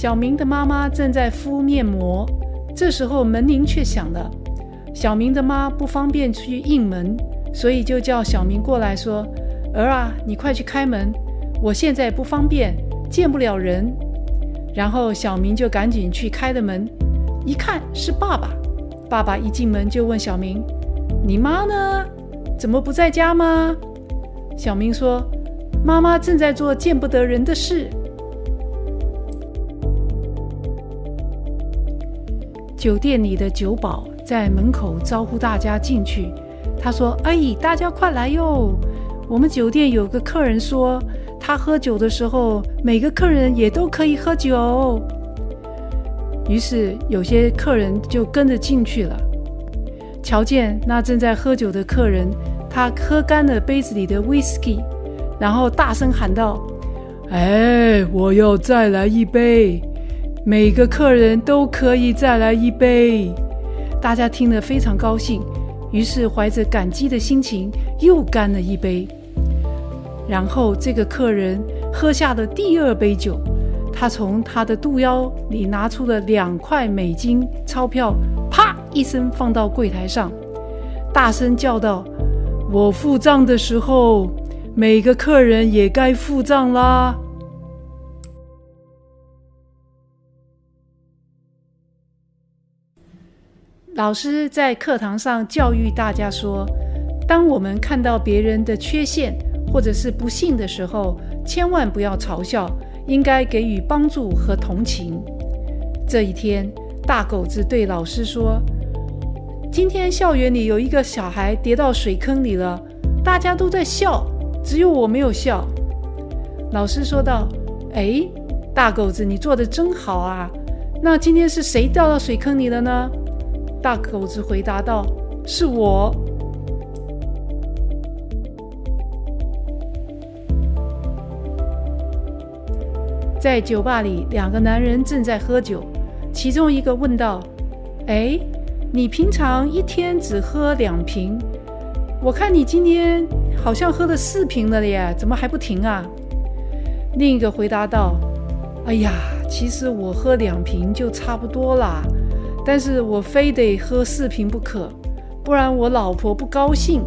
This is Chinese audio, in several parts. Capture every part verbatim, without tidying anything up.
小明的妈妈正在敷面膜，这时候门铃却响了。小明的妈不方便去应门，所以就叫小明过来说：“儿啊，你快去开门，我现在不方便，见不了人。”然后小明就赶紧去开了门，一看是爸爸。爸爸一进门就问小明：“你妈呢？怎么不在家吗？”小明说：“妈妈正在做见不得人的事。”酒店里的酒保在门口招呼大家进去，他说：“哎，大家快来哟！我们酒店有个客人说，他喝酒的时候，每个客人也都可以喝酒。”于是有些客人就跟着进去了。瞧见那正在喝酒的客人，他喝干了杯子里的 威士忌， 然后大声喊道：“哎，我要再来一杯！每个客人都可以再来一杯。”大家听了非常高兴，于是怀着感激的心情又干了一杯。然后这个客人喝下了第二杯酒，他从他的肚腰里拿出了两块美金钞票，啪一声放到柜台上，大声叫道：“我付账的时候，每个客人也该付账啦！”老师在课堂上教育大家说，当我们看到别人的缺陷或者是不幸的时候，千万不要嘲笑，应该给予帮助和同情。这一天，大狗子对老师说：“今天校园里有一个小孩跌到水坑里了，大家都在笑，只有我没有笑。”老师说道：“哎，大狗子，你做得真好啊，那今天是谁掉到水坑里了呢？”大狗子回答道：“是我。”在酒吧里，两个男人正在喝酒，其中一个问道：“哎，你平常一天只喝两瓶，我看你今天好像喝了四瓶了耶，怎么还不停啊？”另一个回答道：“哎呀，其实我喝两瓶就差不多啦，但是我非得喝四瓶不可，不然我老婆不高兴。”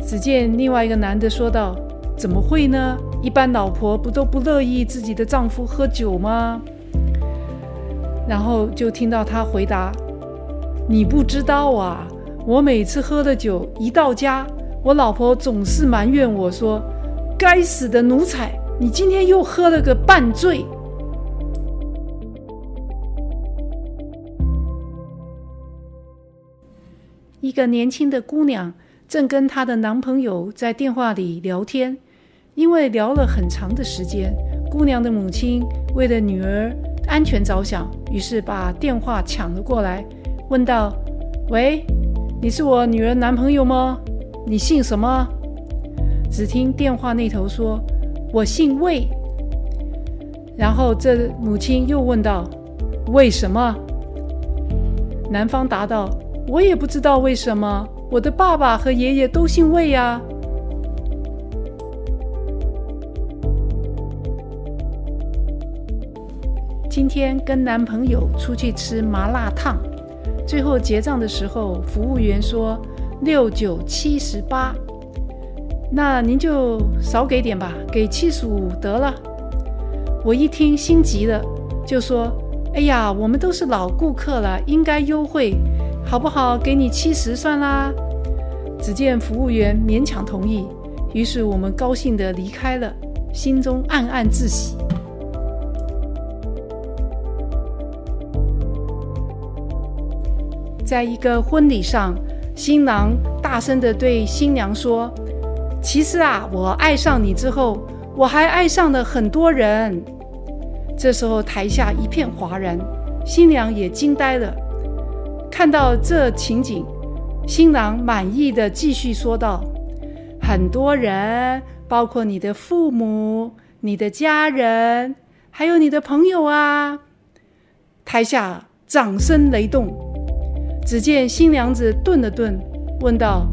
只见另外一个男的说道：“怎么会呢？一般老婆不都不乐意自己的丈夫喝酒吗？”然后就听到他回答：“你不知道啊，我每次喝了酒一到家，我老婆总是埋怨我说，该死的奴才，你今天又喝了个半醉。”一个年轻的姑娘正跟她的男朋友在电话里聊天，因为聊了很长的时间，姑娘的母亲为了女儿安全着想，于是把电话抢了过来，问道：“喂，你是我女儿男朋友吗？你姓什么？”只听电话那头说：“我姓魏。”然后这母亲又问道：“为什么？”男方答道：“我也不知道为什么，我的爸爸和爷爷都姓魏呀。”今天跟男朋友出去吃麻辣烫，最后结账的时候，服务员说六九七十八，那您就少给点吧，给七十五得了。我一听心急了，就说：“哎呀，我们都是老顾客了，应该优惠。好不好？给你七十算啦。”只见服务员勉强同意，于是我们高兴地离开了，心中暗暗自喜。在一个婚礼上，新郎大声地对新娘说：“其实啊，我爱上你之后，我还爱上了很多人。”这时候台下一片哗然，新娘也惊呆了。看到这情景，新郎满意的继续说道：“很多人，包括你的父母、你的家人，还有你的朋友啊。”台下掌声雷动。只见新娘子顿了顿，问道：“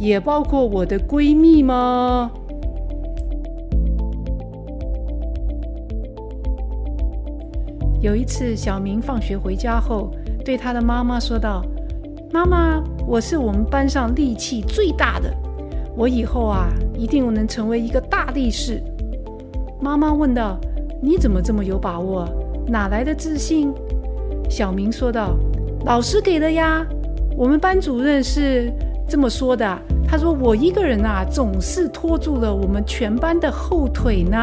也包括我的闺蜜吗？”有一次，小明放学回家后，对他的妈妈说道：“妈妈，我是我们班上力气最大的，我以后啊，一定能成为一个大力士。”妈妈问道：“你怎么这么有把握？哪来的自信？”小明说道：“老师给的呀，我们班主任是这么说的。他说我一个人啊，总是拖住了我们全班的后腿呢。”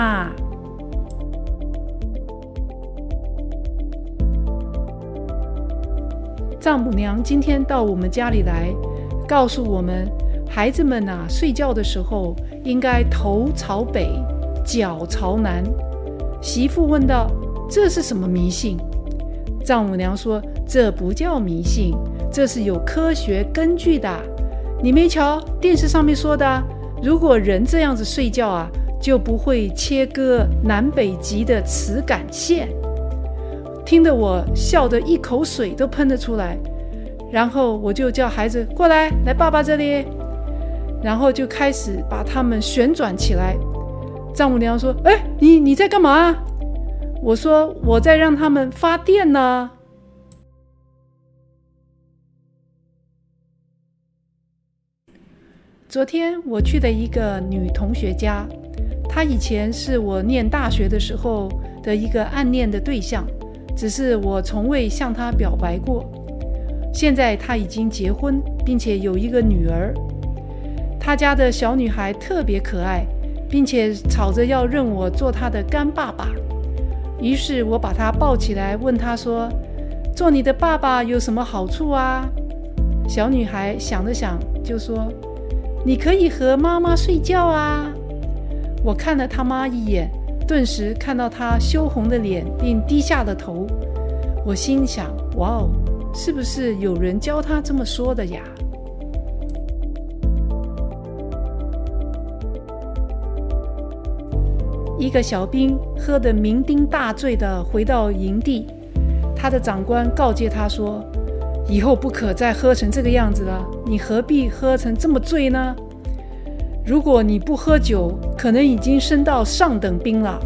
丈母娘今天到我们家里来，告诉我们，孩子们啊，睡觉的时候应该头朝北，脚朝南。媳妇问道：“这是什么迷信？”丈母娘说：“这不叫迷信，这是有科学根据的。你没瞧电视上面说的，如果人这样子睡觉啊，就不会切割南北极的磁感线。”听得我笑得一口水都喷了出来，然后我就叫孩子过来，来爸爸这里，然后就开始把他们旋转起来。丈母娘说：“哎，你你在干嘛？”我说：“我在让他们发电呢。”昨天我去的一个女同学家，她以前是我念大学的时候的一个暗恋的对象，只是我从未向她表白过。现在她已经结婚，并且有一个女儿。她家的小女孩特别可爱，并且吵着要认我做她的干爸爸。于是我把她抱起来，问她说：“做你的爸爸有什么好处啊？”小女孩想了想，就说：“你可以和妈妈睡觉啊。”我看了她妈一眼，顿时看到她羞红的脸，并低下了头。我心想：“哇哦，是不是有人教她这么说的呀？”一个小兵喝得酩酊大醉地回到营地，他的长官告诫他说：“以后不可再喝成这个样子了，你何必喝成这么醉呢？如果你不喝酒，可能已经升到上等兵了，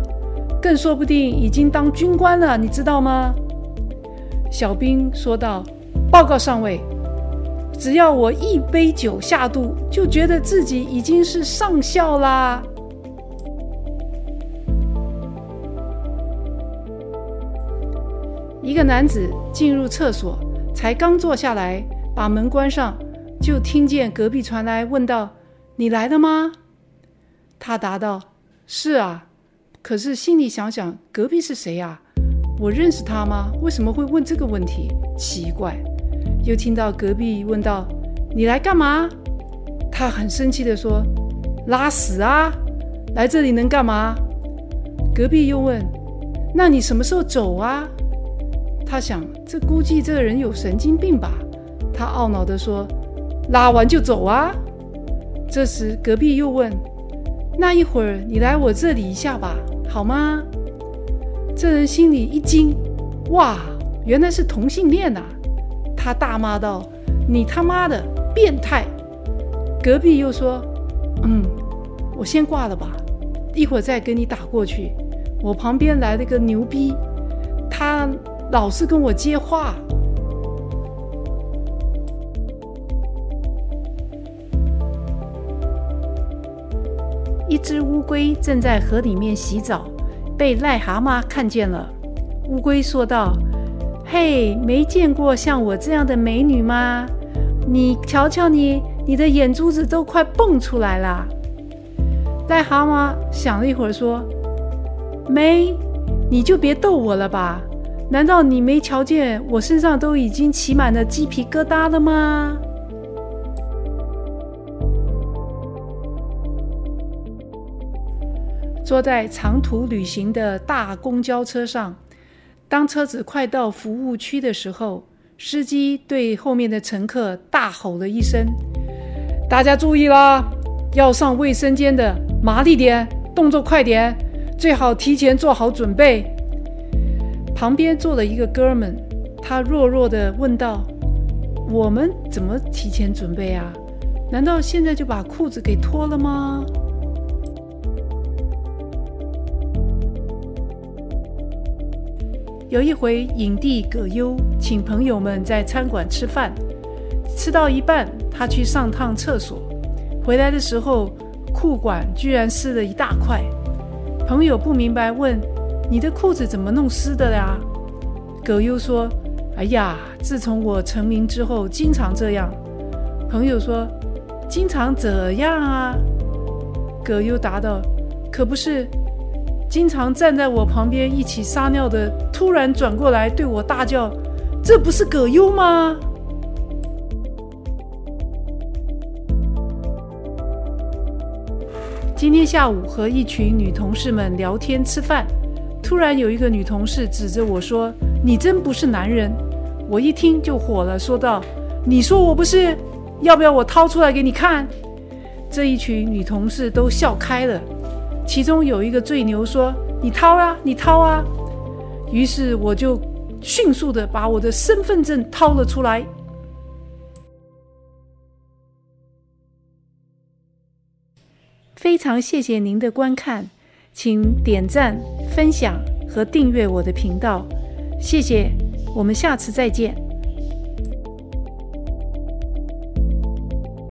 更说不定已经当军官了，你知道吗？”小兵说道：“报告上尉，只要我一杯酒下肚，就觉得自己已经是上校啦。”一个男子进入厕所，才刚坐下来，把门关上，就听见隔壁传来问道：“你来了吗？”他答道：“是啊。”可是心里想想，隔壁是谁啊？我认识他吗？为什么会问这个问题？奇怪。又听到隔壁问道：“你来干嘛？”他很生气地说：“拉屎啊！来这里能干嘛？”隔壁又问：“那你什么时候走啊？”他想，这估计这个人有神经病吧。他懊恼地说：“拉完就走啊。”这时隔壁又问：“那一会儿你来我这里一下吧，好吗？”这人心里一惊，哇，原来是同性恋啊！他大骂道：“你他妈的变态！”隔壁又说：“嗯，我先挂了吧，一会儿再跟你打过去。我旁边来了个牛逼，他老是跟我接话。”一只乌龟正在河里面洗澡，被癞蛤蟆看见了。乌龟说道：“嘿，没见过像我这样的美女吗？你瞧瞧你，你的眼珠子都快蹦出来了。”癞蛤蟆想了一会儿说：“没，你就别逗我了吧。难道你没瞧见我身上都已经起满了鸡皮疙瘩了吗？”坐在长途旅行的大公交车上，当车子快到服务区的时候，司机对后面的乘客大吼了一声：“大家注意啦！要上卫生间的，麻利点，动作快点，最好提前做好准备。”旁边坐了一个哥们，他弱弱地问道：“我们怎么提前准备啊？难道现在就把裤子给脱了吗？”有一回，影帝葛优请朋友们在餐馆吃饭，吃到一半，他去上趟厕所，回来的时候，裤管居然湿了一大块。朋友不明白问：“你的裤子怎么弄湿的呀？”葛优说：“哎呀，自从我成名之后，经常这样。”朋友说：“经常怎样啊？”葛优答道：“可不是。 经常站在我旁边一起撒尿的，突然转过来对我大叫：‘这不是葛优吗？’”今天下午和一群女同事们聊天吃饭，突然有一个女同事指着我说：“你真不是男人！”我一听就火了，说道：“你说我不是？要不要我掏出来给你看？”这一群女同事都笑开了。 其中有一个最牛说：“你掏啊，你掏啊！”于是我就迅速的把我的身份证掏了出来。非常谢谢您的观看，请点赞、分享和订阅我的频道，谢谢，我们下次再见。